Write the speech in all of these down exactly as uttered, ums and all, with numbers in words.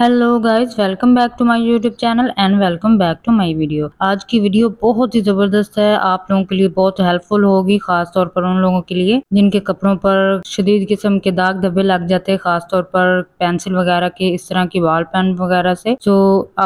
Hello guys, welcome back to my YouTube channel and welcome back to my video. आज की video बहुत ही ज़बरदस्त है, आप लोगों के लिए बहुत हेल्पफुल होगी, खास तौर पर उन लोगों के लिए जिनके कपड़ों पर शदीद किस्म के दाग धब्बे लग जाते हैं, खास तौर पर पेंसिल वगैरह के इस तरह की बॉल पेन वगैरह से। तो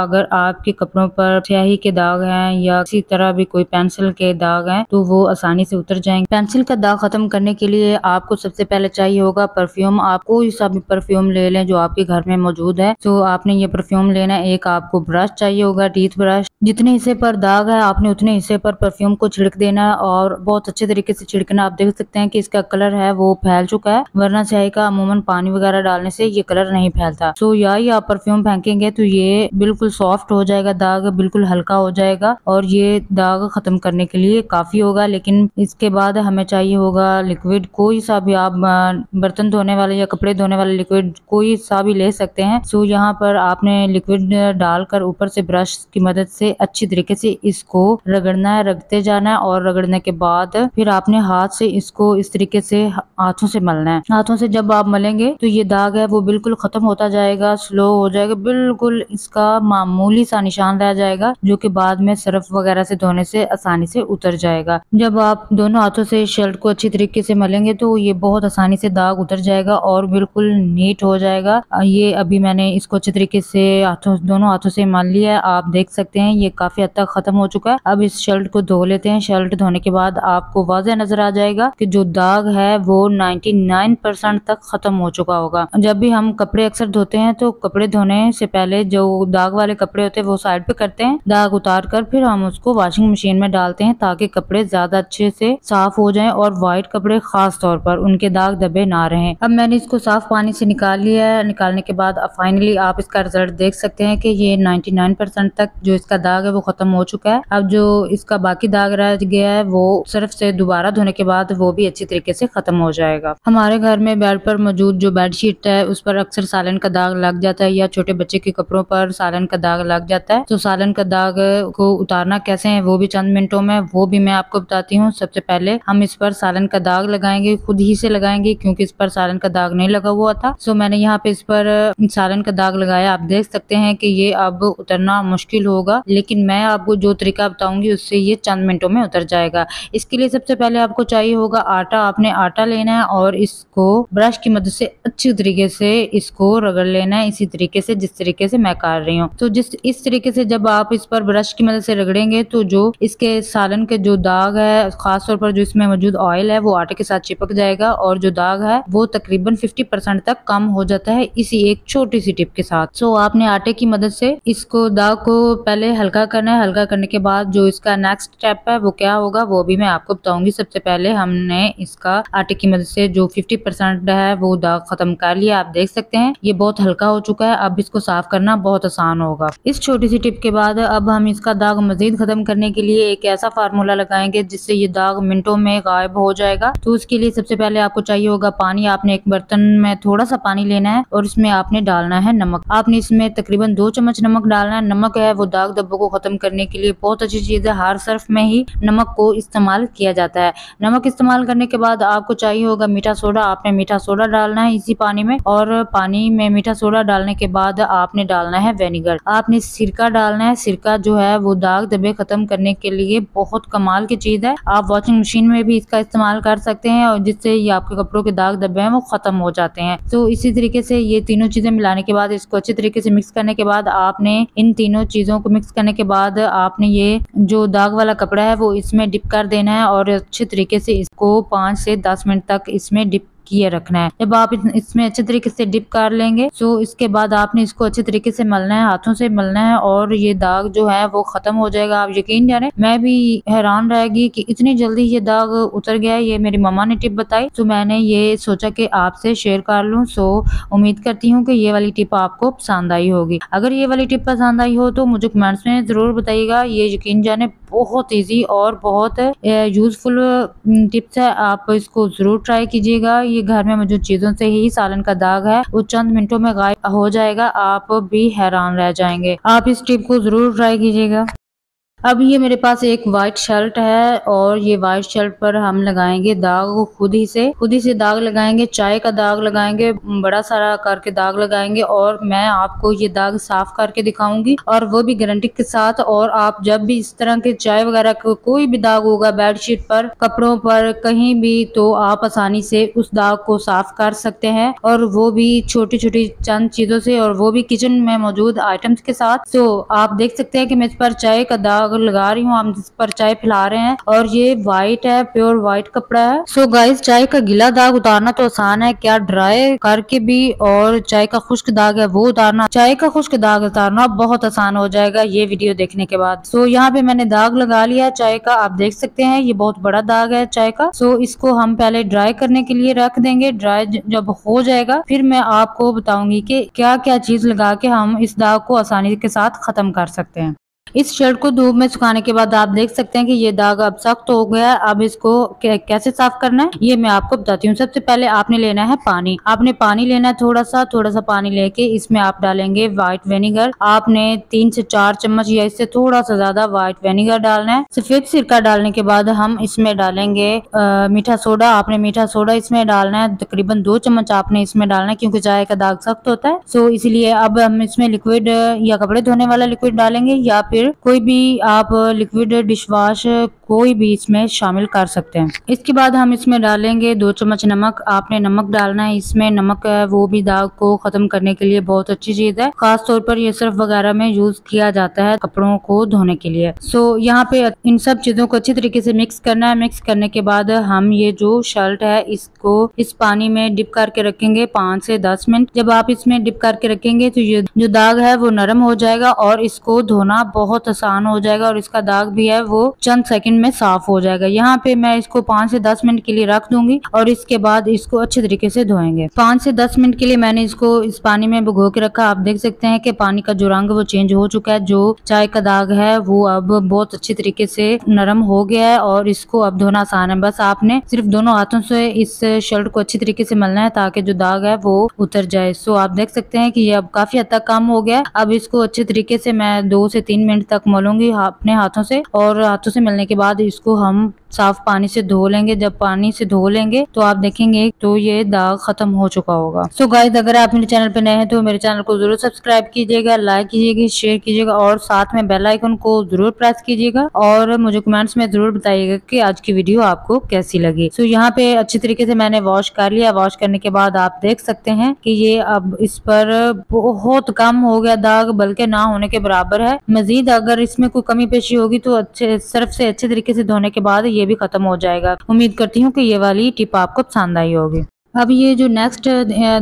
अगर आपके कपड़ों पर स्याही के दाग हैं या किसी तरह भी कोई पेंसिल के दाग हैं तो वो आसानी से उतर जाएंगे। पेंसिल का दाग खत्म करने के लिए आपको सबसे पहले चाहिए होगा परफ्यूम। आप कोई सा भी परफ्यूम ले लें जो आपके घर में मौजूद है। तो आपने ये परफ्यूम लेना है। एक आपको ब्रश चाहिए होगा, टीथ ब्रश। जितने हिस्से पर दाग है आपने उतने हिस्से पर परफ्यूम को छिड़क देना है और बहुत अच्छे तरीके से छिड़कना। आप देख सकते हैं कि इसका कलर है वो फैल चुका है, वरना स्याही का अमूमन पानी वगैरह डालने से ये कलर नहीं फैलता। तो यही आप परफ्यूम फेंकेंगे तो ये बिल्कुल सॉफ्ट हो जाएगा, दाग बिल्कुल हल्का हो जाएगा और ये दाग खत्म करने के लिए काफी होगा। लेकिन इसके बाद हमें चाहिए होगा लिक्विड। कोई सा भी आप बर्तन धोने वाले या कपड़े धोने वाले लिक्विड कोई सा भी ले सकते हैं। तो यहाँ यहाँ पर आपने लिक्विड डालकर ऊपर से ब्रश की मदद से अच्छी तरीके से इसको रगड़ना है, रगड़ते जाना है और रगड़ने के बाद फिर आपने हाथ से इसको इस तरीके से हाथों से मलना है। हाथों से जब आप मलेंगे तो ये दाग है वो बिल्कुल खत्म होता जाएगा, स्लो हो जाएगा, बिल्कुल इसका मामूली सा निशान रह जाएगा जो कि बाद में सर्फ वगैरह से धोने से आसानी से उतर जाएगा। जब आप दोनों हाथों से शर्ट को अच्छी तरीके से मलेंगे तो ये बहुत आसानी से दाग उतर जाएगा और बिल्कुल नीट हो जाएगा। ये अभी मैंने इसको अच्छे तरीके से हाथों दोनों हाथों से मान लिया है। आप देख सकते हैं ये काफी हद तक खत्म हो चुका है। अब इस शर्ट को धो लेते हैं। शर्ट धोने के बाद आपको वाज़े नजर आ जाएगा कि जो दाग है वो निन्यानवे परसेंट तक खत्म हो चुका होगा। जब भी हम कपड़े अक्सर धोते हैं तो कपड़े धोने से पहले जो दाग वाले कपड़े होते हैं वो साइड पे करते हैं, दाग उतार कर फिर हम उसको वॉशिंग मशीन में डालते हैं ताकि कपड़े ज्यादा अच्छे से साफ हो जाए और व्हाइट कपड़े खास तौर पर उनके दाग धब्बे ना रहे। अब मैंने इसको साफ पानी से निकाल लिया है। निकालने के बाद फाइनली आप इसका रिजल्ट देख सकते हैं कि ये निन्यानवे परसेंट तक जो इसका दाग है वो खत्म हो चुका है। अब जो इसका बाकी दाग रह गया है वो सर्फ से दोबारा धोने के बाद वो भी अच्छी तरीके से खत्म हो जाएगा। हमारे घर में बेड पर मौजूद जो बेडशीट है उस पर अक्सर सालन का दाग लग जाता है या छोटे बच्चे के कपड़ों पर सालन का दाग लग जाता है। तो सालन का दाग को उतारना कैसे है वो भी चंद मिनटों में वो भी मैं आपको बताती हूँ। सबसे पहले हम इस पर सालन का दाग लगाएंगे, खुद ही से लगाएंगे क्योंकि इस पर सालन का दाग नहीं लगा हुआ था। सो मैंने यहाँ पे इस पर सालन का दाग लगाया। आप देख सकते हैं कि ये अब उतरना मुश्किल होगा, लेकिन मैं आपको जो तरीका बताऊंगी उससे ये चंद मिनटों में उतर जाएगा। इसके लिए सबसे पहले आपको चाहिए होगा आटा। आपने आटा लेना है और इसको ब्रश की मदद से अच्छी तरीके से इसको रगड़ लेना है, इसी तरीके से जिस तरीके से मैं कर रही हूँ। तो जिस इस तरीके से जब आप इस पर ब्रश की मदद से रगड़ेंगे तो जो इसके सालन के जो दाग है, खासतौर पर जो इसमें मौजूद ऑयल है, वो आटे के साथ चिपक जाएगा और जो दाग है वो तकरीबन फिफ्टी परसेंट तक कम हो जाता है, इसी एक छोटी सी टिप के साथ। सो so, आपने आटे की मदद से इसको दाग को पहले हल्का करना है। हल्का करने के बाद जो इसका नेक्स्ट स्टेप है वो क्या होगा वो भी मैं आपको बताऊंगी। सबसे पहले हमने इसका आटे की मदद से जो पचास परसेंट है वो दाग खत्म कर लिया। आप देख सकते हैं ये बहुत हल्का हो चुका है। अब इसको साफ करना बहुत आसान होगा। इस छोटी सी टिप के बाद अब हम इसका दाग मजीद खत्म करने के लिए एक ऐसा फार्मूला लगाएंगे जिससे ये दाग मिनटों में गायब हो जाएगा। तो उसके लिए सबसे पहले आपको चाहिए होगा पानी। आपने एक बर्तन में थोड़ा सा पानी लेना है और इसमें आपने डालना है नमक। आपने इसमें तकरीबन दो चम्मच नमक डालना है। नमक है वो दाग धब्बों को खत्म करने के लिए बहुत अच्छी चीज है। हर सर्फ में ही नमक को इस्तेमाल किया जाता है। नमक इस्तेमाल करने के बाद आपको चाहिए होगा मीठा सोडा। आपने मीठा सोडा डालना है इसी पानी में और पानी में मीठा सोडा डालने के बाद आपने डालना है विनेगर। आपने सिरका डालना है। सिरका जो है वो दाग धब्बे खत्म करने के लिए बहुत कमाल की चीज है। आप वॉशिंग मशीन में भी इसका इस्तेमाल कर सकते हैं और जिससे ये आपके कपड़ों के दाग धब्बे हैं वो खत्म हो जाते हैं। तो इसी तरीके से ये तीनों चीजें मिलाने के बाद इसको अच्छे तरीके से मिक्स करने के बाद आपने इन तीनों चीजों को मिक्स करने के बाद आपने ये जो दाग वाला कपड़ा है वो इसमें डिप कर देना है और अच्छे तरीके से इसको पाँच से दस मिनट तक इसमें डिप किए रखना है। जब आप इसमें अच्छे तरीके से डिप कर लेंगे तो इसके बाद आपने इसको अच्छे तरीके से मलना है, हाथों से मलना है और ये दाग जो है वो खत्म हो जाएगा। आप यकीन जाने मैं भी हैरान रह गई कि इतनी जल्दी ये दाग उतर गया है। ये मेरी मम्मा ने टिप बताई तो मैंने ये सोचा कि आपसे शेयर कर लूँ। सो उम्मीद करती हूँ कि ये वाली टिप आपको पसंद आई होगी। अगर ये वाली टिप पसंद आई हो तो मुझे कमेंट्स में जरूर बताइएगा। ये यकीन जाने बहुत ईजी और बहुत यूजफुल टिप्स है, आप इसको जरूर ट्राई कीजिएगा। ये घर में मौजूद चीजों से ही सालन का दाग है वो चंद मिनटों में गायब हो जाएगा। आप भी हैरान रह जाएंगे। आप इस टिप को जरूर ट्राई कीजिएगा। अब ये मेरे पास एक वाइट शर्ट है और ये वाइट शर्ट पर हम लगाएंगे दाग, खुद ही से खुद ही से दाग लगाएंगे, चाय का दाग लगाएंगे, बड़ा सारा करके दाग लगाएंगे। और मैं आपको ये दाग साफ करके दिखाऊंगी और वो भी गारंटी के साथ। और आप जब भी इस तरह के चाय वगैरह का कोई भी दाग होगा बेडशीट पर, कपड़ों पर, कहीं भी, तो आप आसानी से उस दाग को साफ कर सकते हैं और वो भी छोटी छोटी चंद चीजों से और वो भी किचन में मौजूद आइटम्स के साथ। तो आप देख सकते हैं कि मैं इस पर चाय का दाग लगा रही हूँ, हम जिस पर चाय फैला रहे हैं और ये व्हाइट है, प्योर व्हाइट कपड़ा है। सो गाइस, चाय का गीला दाग उतारना तो आसान है, क्या ड्राई करके भी, और चाय का खुश्क दाग है वो उतारना, चाय का खुश्क दाग उतारना बहुत आसान हो जाएगा ये वीडियो देखने के बाद। सो यहाँ पे मैंने दाग लगा लिया है चाय का, आप देख सकते हैं ये बहुत बड़ा दाग है चाय का। सो इसको हम पहले ड्राई करने के लिए रख देंगे, ड्राई जब हो जाएगा फिर मैं आपको बताऊंगी की क्या क्या चीज लगा के हम इस दाग को आसानी के साथ खत्म कर सकते हैं। इस शर्ट को धूप में सुखाने के बाद आप देख सकते हैं कि ये दाग अब सख्त हो गया है। अब इसको कैसे साफ करना है ये मैं आपको बताती हूँ। सबसे पहले आपने लेना है पानी, आपने पानी लेना है थोड़ा सा, थोड़ा सा पानी लेके इसमें आप डालेंगे व्हाइट विनेगर। आपने तीन से चार चम्मच या इससे थोड़ा सा ज्यादा व्हाइट विनेगर डालना है। सफेद सिरका डालने के बाद हम इसमें डालेंगे आ, मीठा सोडा। आपने मीठा सोडा इसमें डालना है, तकरीबन दो चम्मच आपने इसमें डालना है क्योंकि चाय का दाग सख्त होता है। सो इसीलिए अब हम इसमें लिक्विड या कपड़े धोने वाला लिक्विड डालेंगे या फिर कोई भी आप लिक्विड डिश वॉश कोई भी इसमें शामिल कर सकते हैं। इसके बाद हम इसमें डालेंगे दो चम्मच नमक। आपने नमक डालना है इसमें, नमक है वो भी दाग को खत्म करने के लिए बहुत अच्छी चीज है, खास तौर पर ये सर्फ वगैरह में यूज किया जाता है कपड़ों को धोने के लिए। सो यहाँ पे इन सब चीजों को अच्छी तरीके से मिक्स करना है। मिक्स करने के बाद हम ये जो शर्ट है इसको इस पानी में डिप करके रखेंगे पाँच से दस मिनट। जब आप इसमें डिप करके रखेंगे तो ये जो दाग है वो नरम हो जाएगा और इसको धोना बहुत आसान हो जाएगा और इसका दाग भी है वो चंद सेकंड में साफ हो जाएगा। यहाँ पे मैं इसको पाँच से दस मिनट के लिए रख दूंगी और इसके बाद इसको अच्छे तरीके से धोएंगे। पाँच से दस मिनट के लिए मैंने इसको इस पानी में भिगो के रखा। आप देख सकते हैं कि पानी का जो रंग वो चेंज हो चुका है, जो चाय का दाग है वो अब बहुत अच्छी तरीके से नरम हो गया है और इसको अब धोना आसान है। बस आपने सिर्फ दोनों हाथों से इस शर्ट को अच्छी तरीके से मलना है ताकि जो दाग है वो उतर जाए। सो आप देख सकते हैं कि ये अब काफी हद तक कम हो गया। अब इसको अच्छे तरीके से मैं दो से तीन मिनट तक मलूंगी अपने हाथों से और हाथों से मिलने के बाद इसको हम साफ पानी से धो लेंगे। जब पानी से धो लेंगे तो आप देखेंगे तो ये दाग खत्म हो चुका होगा। सो गाइस, अगर आप मेरे चैनल पे नए हैं तो मेरे चैनल को जरूर सब्सक्राइब कीजिएगा, लाइक कीजिएगा, शेयर कीजिएगा और साथ में बेल आइकन को जरूर प्रेस कीजिएगा और मुझे कमेंट्स में जरूर बताइएगा कि आज की वीडियो आपको कैसी लगी। सो यहाँ पे अच्छी तरीके से मैंने वॉश कर लिया। वॉश करने के बाद आप देख सकते हैं कि ये अब इस पर बहुत कम हो गया दाग, बल्कि ना होने के बराबर है। मजीद अगर इसमें कोई कमी पेशी होगी तो अच्छे सर्फ से अच्छे तरीके से धोने के बाद ये भी खत्म हो जाएगा। उम्मीद करती हूँ कि ये वाली टिप आपको पसंद आई होगी। अब ये जो नेक्स्ट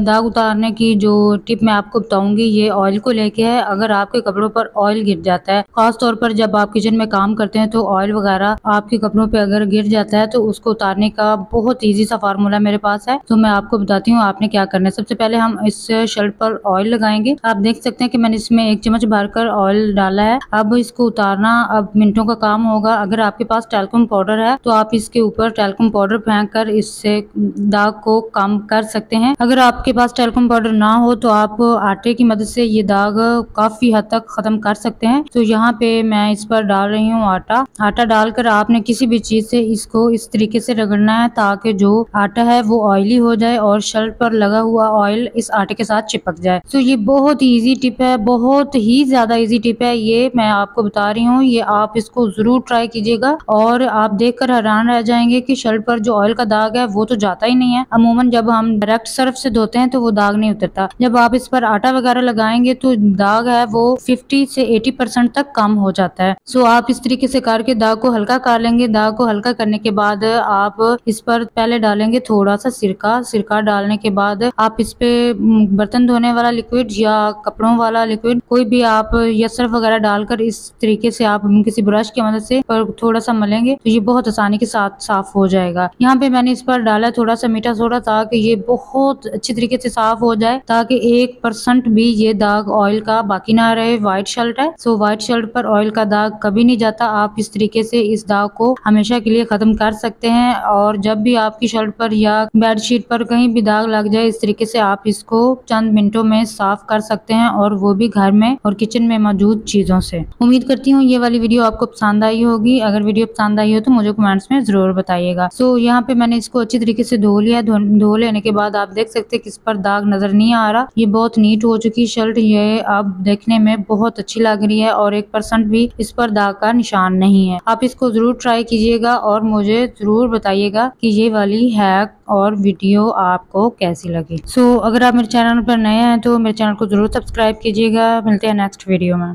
दाग उतारने की जो टिप मैं आपको बताऊंगी ये ऑयल को लेके है। अगर आपके कपड़ों पर ऑयल गिर जाता है, खास तौर पर जब आप किचन में काम करते हैं तो ऑयल वगैरह आपके कपड़ों पे अगर गिर जाता है तो उसको उतारने का बहुत इजी सा फार्मूला मेरे पास है, तो मैं आपको बताती हूँ आपने क्या करना है। सबसे पहले हम इस शर्ट पर ऑयल लगाएंगे। आप देख सकते हैं कि मैंने इसमें एक चम्मच भरकर ऑयल डाला है। अब इसको उतारना अब मिनटों का काम होगा। अगर आपके पास टैल्कम पाउडर है तो आप इसके ऊपर टैल्कम पाउडर फेंक कर इससे दाग को कम कर सकते हैं। अगर आपके पास टैल्कम पाउडर ना हो तो आप आटे की मदद से ये दाग काफी हद तक खत्म कर सकते हैं। तो यहाँ पे मैं इस पर डाल रही हूँ आटा। आटा डालकर आपने किसी भी चीज से इसको इस तरीके से रगड़ना है ताकि जो आटा है वो ऑयली हो जाए और शर्ट पर लगा हुआ ऑयल इस आटे के साथ चिपक जाए। तो ये बहुत ही ईजी टिप है, बहुत ही ज्यादा ईजी टिप है, ये मैं आपको बता रही हूँ। ये आप इसको जरूर ट्राई कीजिएगा और आप देख कर हैरान रह जाएंगे की शर्ट पर जो ऑयल का दाग है वो तो जाता ही नहीं है। अमूमन जब हम डायरेक्ट सर्फ से धोते हैं तो वो दाग नहीं उतरता। जब आप इस पर आटा वगैरह लगाएंगे तो दाग है वो पचास से अस्सी परसेंट तक कम हो जाता है। सो आप इस तरीके से करके दाग को हल्का कर लेंगे। दाग को हल्का करने के बाद आप इस पर पहले डालेंगे थोड़ा सा सिरका। सिरका डालने के बाद आप इस पे बर्तन धोने वाला लिक्विड या कपड़ों वाला लिक्विड कोई भी आप या सर्फ वगैरह डालकर इस तरीके से आप किसी ब्रश की मदद से पर थोड़ा सा मलेंगे तो ये बहुत आसानी के साथ साफ हो जाएगा। यहाँ पे मैंने इस पर डाला थोड़ा सा मीठा सोडा ताकि ये बहुत अच्छी तरीके से साफ हो जाए, ताकि एक परसेंट भी ये दाग ऑयल का बाकी ना रहे। व्हाइट शर्ट है, सो व्हाइट शर्ट पर ऑयल का दाग कभी नहीं जाता। आप इस तरीके से इस दाग को हमेशा के लिए खत्म कर सकते हैं। और जब भी आपकी शर्ट पर या बेडशीट पर कहीं भी दाग लग जाए, इस तरीके से आप इसको चंद मिनटों में साफ कर सकते हैं, और वो भी घर में और किचन में मौजूद चीजों से। उम्मीद करती हूँ ये वाली वीडियो आपको पसंद आई होगी। अगर वीडियो पसंद आई हो तो मुझे कमेंट्स में जरूर बताइएगा। सो यहाँ पे मैंने इसको अच्छी तरीके से धो लिया। धो लेने के बाद आप देख सकते हैं किस पर दाग नजर नहीं आ रहा। ये बहुत नीट हो चुकी शर्ट, ये आप देखने में बहुत अच्छी लग रही है, और एक परसेंट भी इस पर दाग का निशान नहीं है। आप इसको जरूर ट्राई कीजिएगा और मुझे जरूर बताइएगा कि ये वाली हैक और वीडियो आपको कैसी लगी। सो so, अगर आप मेरे चैनल पर नए हैं तो मेरे चैनल को जरूर सब्सक्राइब कीजिएगा। मिलते हैं नेक्स्ट वीडियो में।